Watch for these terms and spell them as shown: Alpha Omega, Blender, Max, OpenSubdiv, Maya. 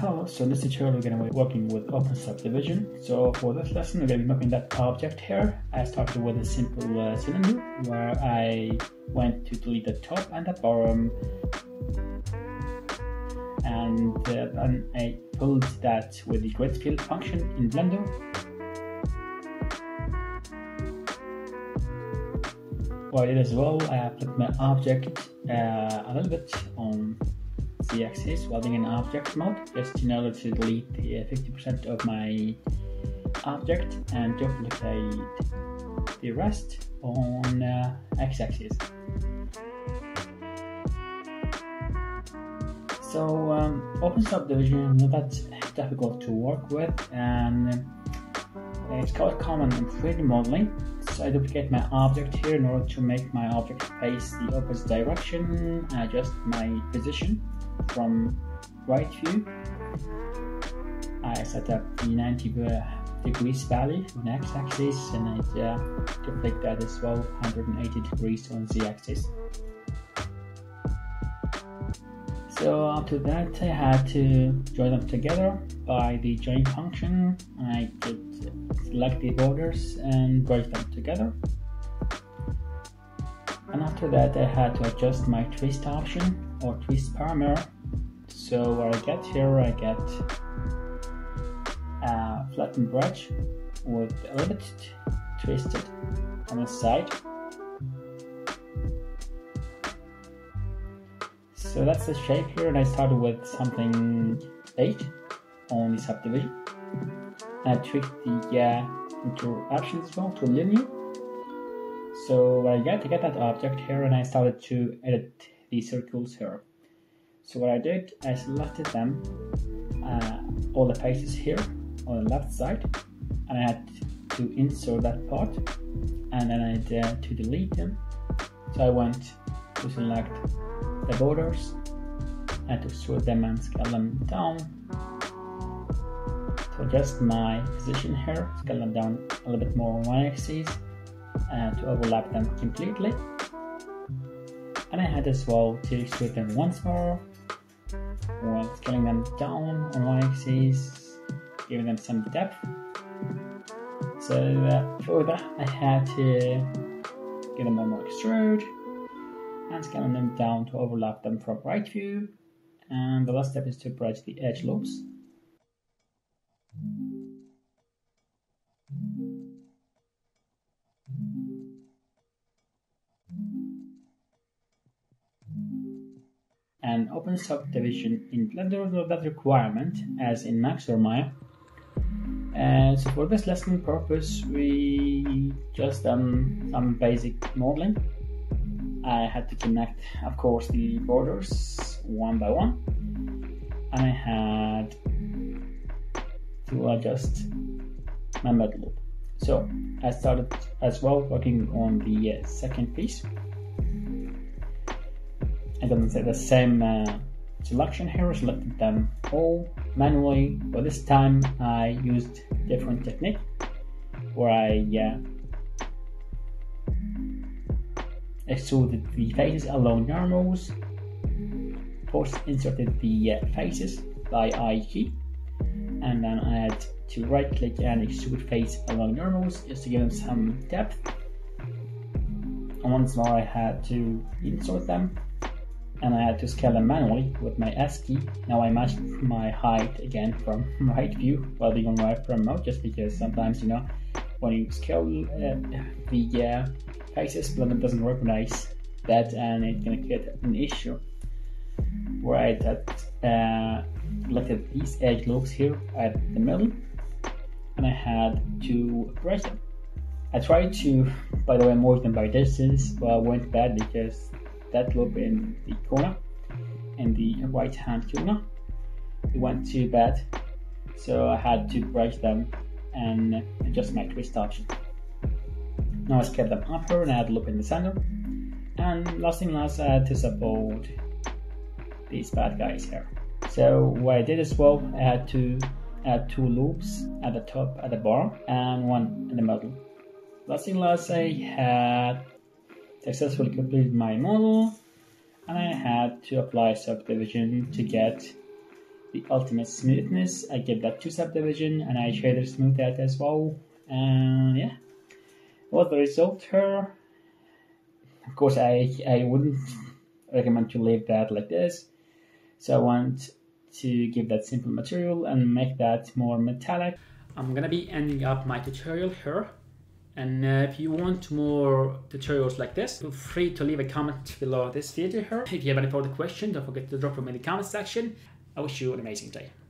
power. So in this tutorial we're going to be working with OpenSubdiv. So for this lesson we're going to be mapping that object here. I started with a simple cylinder where I went to delete the top and the bottom, and I pulled that with the grayscale function in Blender. While it as well, I put my object a little bit on the axis while being in object mode, just in order to delete 50% of my object and duplicate the rest on x-axis. So OpenSubdiv is not that difficult to work with, and it's quite common in 3D modeling. So I duplicate my object here in order to make my object face the opposite direction. I adjust my position from right view. I set up the 90 degrees value on the x-axis, and I duplicate that as well 180 degrees on the z-axis. So after that I had to join them together by the join function. I could select the borders and merge them together. And after that I had to adjust my twist option or twist parameter. So what I get here, I get a flattened brush with a little bit twisted on the side. So that's the shape here, and I started with something 8 on the subdivision. I tweaked the interruption as well to linear. So I got to get that object here, and I started to edit the circles here. So what I did, I selected them, all the faces here on the left side, and I had to insert that part, and then I had to delete them. So I went to select the borders and to sort them and scale them down, to adjust my position here, scale them down a little bit more on one axis and to overlap them completely. And I had as well to sort them once more while scaling them down on one axis, giving them some depth. So for that I had to get them more extrude and scaling them down to overlap them from right view, and the last step is to brush the edge loops. And open subdivision in Blender does that requirement as in Max or Maya. So for this lesson purpose we just done some basic modeling. I had to connect, of course, the borders one by one, and I had to adjust my mud loop. So I started as well working on the second piece. I didn't say the same selection here, selected them all manually, but this time I used different technique where I extruded the faces along normals, first inserted the faces by I key, and then I had to right click and extrude face along normals just to give them some depth. And once more I had to insert them, and I had to scale them manually with my S key. Now I matched my height again from right view while being on wireframe mode, just because sometimes, you know, when you scale the faces, Blender doesn't recognize that and it's gonna get an issue. Where I had selected these edge loops here at the middle, and I had to brush them. I tried to, by the way, merge them by distance, but it went bad because that loop in the corner, in the right hand corner, it went too bad. So I had to brush them and adjust my twist option. Now I scale them up here and add loop in the center. And last thing last, I had to support these bad guys here. So what I did as well, I had to add two loops at the top, at the bottom, and one in the middle. Last thing last, I had successfully completed my model, and I had to apply subdivision to get the ultimate smoothness. I give that to subdivision and I shader smooth that as well. And yeah, what the result here? Of course, I wouldn't recommend to leave that like this. So I want to give that simple material and make that more metallic. I'm gonna be ending up my tutorial here. And if you want more tutorials like this, feel free to leave a comment below this video here. If you have any further questions, don't forget to drop them in the comment section. I wish you an amazing day.